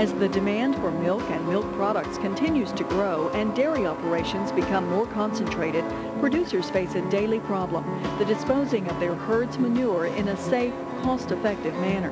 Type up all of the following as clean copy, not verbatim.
As the demand for milk and milk products continues to grow and dairy operations become more concentrated, producers face a daily problem, the disposing of their herd's manure in a safe, cost-effective manner.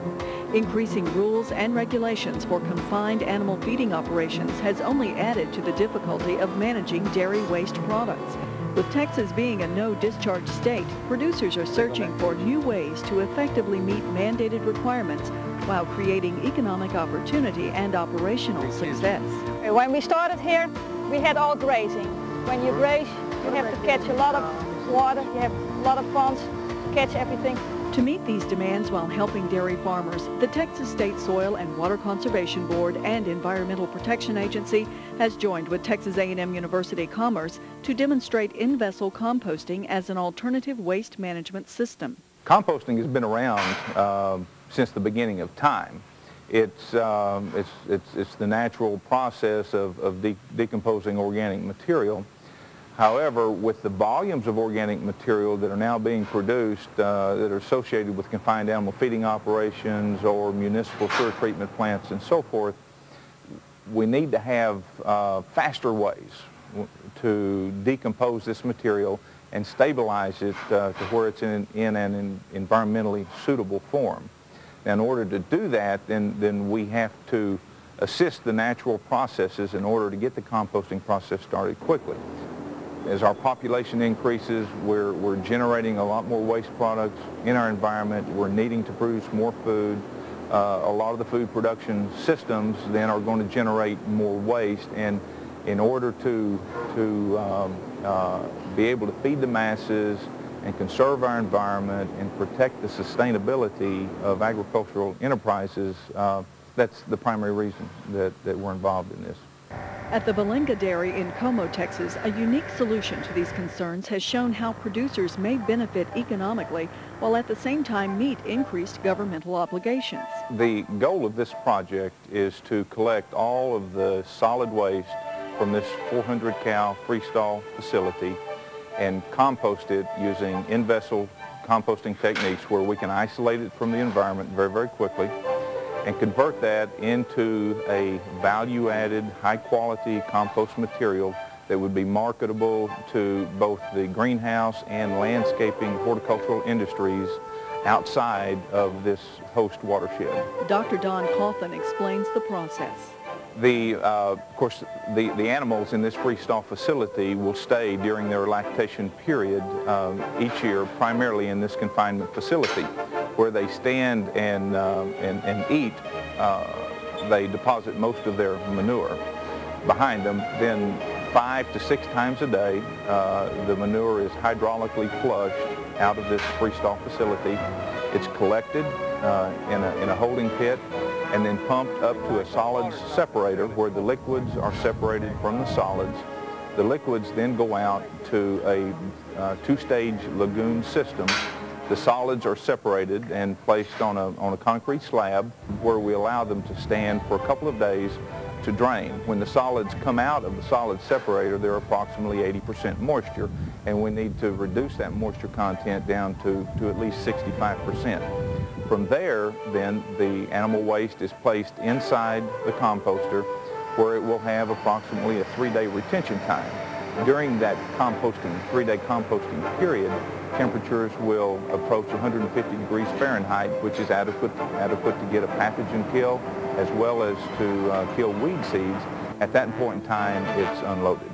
Increasing rules and regulations for confined animal feeding operations has only added to the difficulty of managing dairy waste products. With Texas being a no-discharge state, producers are searching for new ways to effectively meet mandated requirements while creating economic opportunity and operational success. When we started here, we had all grazing. When you graze, you have to catch a lot of water, you have a lot of ponds to catch everything. To meet these demands while helping dairy farmers, the Texas State Soil and Water Conservation Board and Environmental Protection Agency has joined with Texas A&M University Commerce to demonstrate in-vessel composting as an alternative waste management system. Composting has been around since the beginning of time. It's the natural process of decomposing organic material. However, with the volumes of organic material that are now being produced that are associated with confined animal feeding operations or municipal sewer treatment plants and so forth, we need to have faster ways to decompose this material and stabilize it to where it's in an environmentally suitable form. Now, in order to do that, then we have to assist the natural processes in order to get the composting process started quickly. As our population increases, we're generating a lot more waste products in our environment. We're needing to produce more food. A lot of the food production systems then are going to generate more waste. And in order to be able to feed the masses and conserve our environment and protect the sustainability of agricultural enterprises, that's the primary reason that we're involved in this. At the Valinga Dairy in Como, Texas, a unique solution to these concerns has shown how producers may benefit economically while at the same time meet increased governmental obligations. The goal of this project is to collect all of the solid waste from this 400-cow freestall facility and compost it using in-vessel composting techniques where we can isolate it from the environment very, very quickly and convert that into a value-added, high-quality compost material that would be marketable to both the greenhouse and landscaping horticultural industries outside of this host watershed. Dr. Don Cawthon explains the process. Of course, the animals in this freestall facility will stay during their lactation period each year, primarily in this confinement facility, where they stand and eat. They deposit most of their manure behind them. Then 5 to 6 times a day, the manure is hydraulically flushed out of this freestall facility. It's collected in a holding pit and then pumped up to a solids separator where the liquids are separated from the solids. The liquids then go out to a two-stage lagoon system. The solids are separated and placed on a concrete slab where we allow them to stand for a couple of days to drain. When the solids come out of the solids separator, they're approximately 80% moisture, and we need to reduce that moisture content down to at least 65%. From there, then, the animal waste is placed inside the composter where it will have approximately a 3-day retention time. During that composting, 3-day composting period, temperatures will approach 150 degrees Fahrenheit, which is adequate to get a pathogen kill as well as to kill weed seeds. At that point in time, it's unloaded.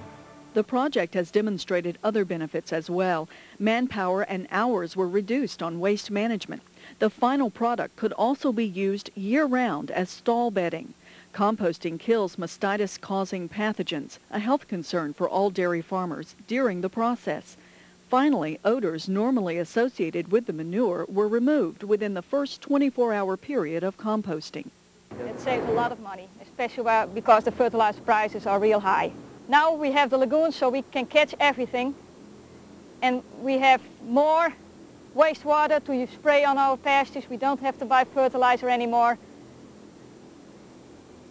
The project has demonstrated other benefits as well. Manpower and hours were reduced on waste management. The final product could also be used year-round as stall bedding. Composting kills mastitis-causing pathogens, a health concern for all dairy farmers, during the process. Finally, odors normally associated with the manure were removed within the first 24-hour period of composting. It saves a lot of money, especially because the fertilizer prices are real high. Now we have the lagoon so we can catch everything, and we have more wastewater to spray on our pastures. We don't have to buy fertilizer anymore.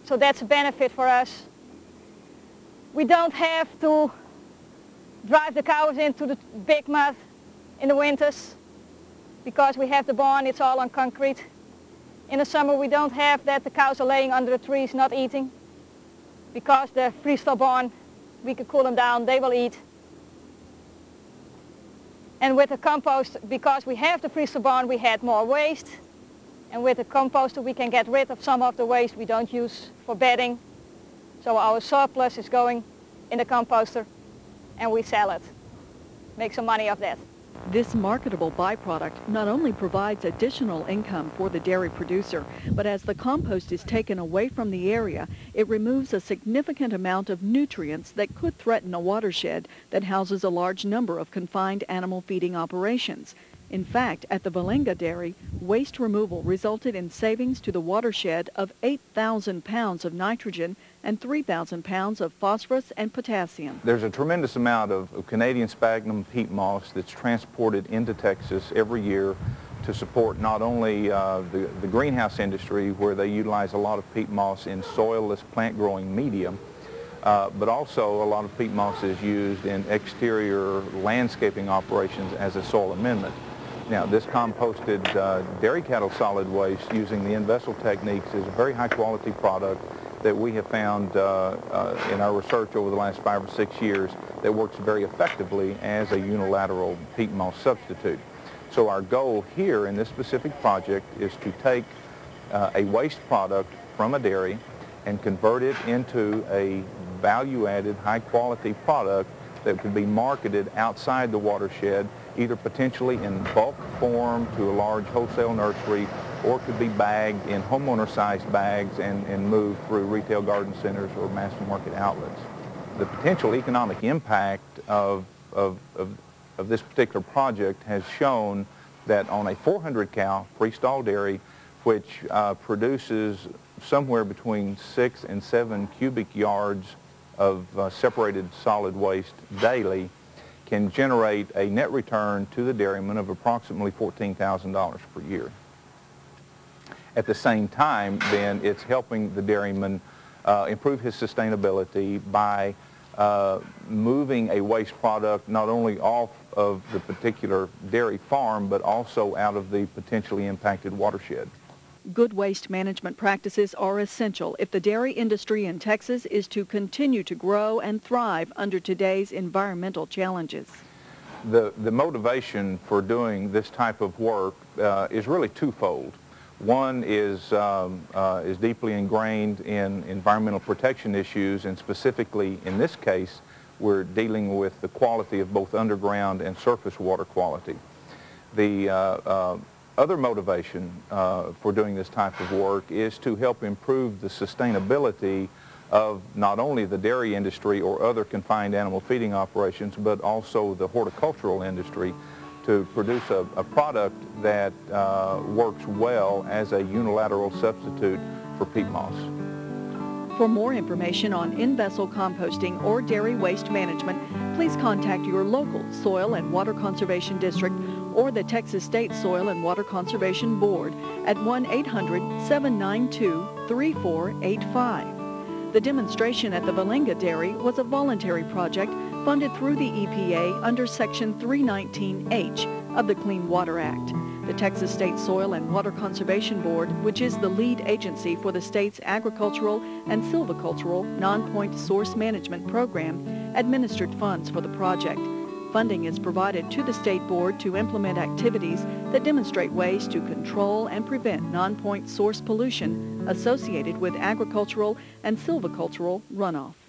So that's a benefit for us. We don't have to drive the cows into the big mud in the winters because we have the barn, it's all on concrete. In the summer we don't have that the cows are laying under the trees not eating, because they're freestyle born, we can cool them down, they will eat. And with the compost, because we have the freestyle born, we had more waste. And with the composter we can get rid of some of the waste we don't use for bedding. So our surplus is going in the composter and we sell it. Make some money off that. This marketable byproduct not only provides additional income for the dairy producer, but as the compost is taken away from the area, it removes a significant amount of nutrients that could threaten a watershed that houses a large number of confined animal feeding operations. In fact, at the Valinga Dairy, waste removal resulted in savings to the watershed of 8,000 pounds of nitrogen and 3,000 pounds of phosphorus and potassium. There's a tremendous amount of Canadian sphagnum peat moss that's transported into Texas every year to support not only the greenhouse industry, where they utilize a lot of peat moss in soilless plant-growing medium, but also a lot of peat moss is used in exterior landscaping operations as a soil amendment. Now, this composted dairy cattle solid waste using the in-vessel techniques is a very high-quality product that we have found in our research over the last 5 or 6 years that works very effectively as a unilateral peat moss substitute. So our goal here in this specific project is to take a waste product from a dairy and convert it into a value-added, high-quality product that could be marketed outside the watershed, either potentially in bulk form to a large wholesale nursery, or could be bagged in homeowner-sized bags and moved through retail garden centers or mass market outlets. The potential economic impact of this particular project has shown that on a 400-cow freestall dairy, which produces somewhere between 6 and 7 cubic yards of separated solid waste daily, can generate a net return to the dairyman of approximately $14,000 per year. At the same time, then, it's helping the dairyman improve his sustainability by moving a waste product not only off of the particular dairy farm, but also out of the potentially impacted watershed. Good waste management practices are essential if the dairy industry in Texas is to continue to grow and thrive under today's environmental challenges. The motivation for doing this type of work is really twofold. One is deeply ingrained in environmental protection issues, and specifically in this case, we're dealing with the quality of both underground and surface water quality. The other motivation for doing this type of work is to help improve the sustainability of not only the dairy industry or other confined animal feeding operations, but also the horticultural industry, to produce a product that works well as a unilateral substitute for peat moss. For more information on in-vessel composting or dairy waste management, please contact your local Soil and Water Conservation District or the Texas State Soil and Water Conservation Board at 1-800-792-3485. The demonstration at the Valinga Dairy was a voluntary project funded through the EPA under Section 319H of the Clean Water Act. The Texas State Soil and Water Conservation Board, which is the lead agency for the state's agricultural and silvicultural non-point source management program, administered funds for the project. Funding is provided to the state board to implement activities that demonstrate ways to control and prevent non-point source pollution associated with agricultural and silvicultural runoff.